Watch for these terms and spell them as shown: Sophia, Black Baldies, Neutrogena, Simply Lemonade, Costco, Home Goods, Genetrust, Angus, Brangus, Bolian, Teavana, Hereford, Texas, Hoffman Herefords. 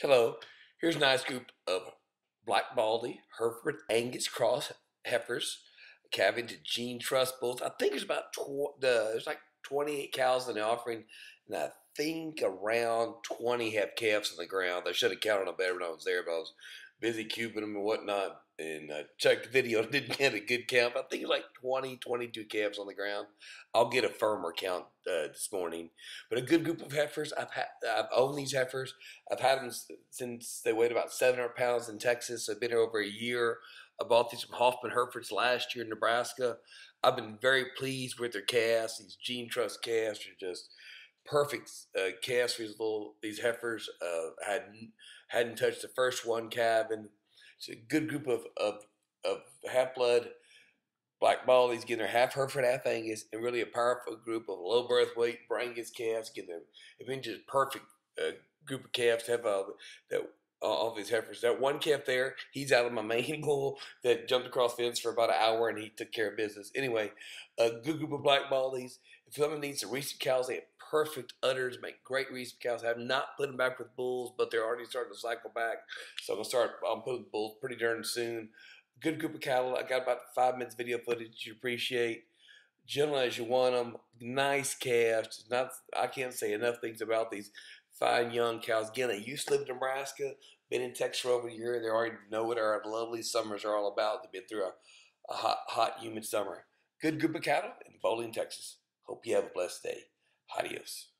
Hello, here's a nice group of Black Baldy, Hereford, Angus, Cross, Heifers, calving to Genetrust bulls. I think there's about there's like 28 cows in the offering, and I think around 20 have calves on the ground. I should have counted them better when I was there, but I was busy cubing them and whatnot, and I checked the video and didn't get a good count. I think like 22 calves on the ground. I'll get a firmer count this morning, but a good group of heifers. I've owned these heifers. I've had them since they weighed about 700 pounds in Texas. I've been here over a year. I bought these from Hoffman Herefords last year in Nebraska. I've been very pleased with their calves. These Genetrust calves are just perfect calves for these heifers. Hadn't touched the first one calving. It's a good group of half-blood Black Baldies, getting their half Hereford, half Angus, and really a powerful group of low birth weight Brangus calves, getting them. It's been just perfect group of calves to have all these heifers. That one calf there, he's out of my main bull that jumped across the fence for about an hour, and he took care of business. Anyway, a good group of Black Baldies. If someone needs some recent cows, they have perfect udders, make great recent cows. I have not put them back with bulls, but they're already starting to cycle back. So I'm going to start putting bulls pretty darn soon. Good group of cattle. I got about 5 minutes video footage you appreciate. Gentle as you want them. Nice calves. I can't say enough things about these fine young cows. Again, I used to live in Nebraska, been in Texas for over a year. They already know what our lovely summers are all about. They've been through a hot, humid summer. Good group of cattle in Bolian, Texas. Hope you have a blessed day. Adios.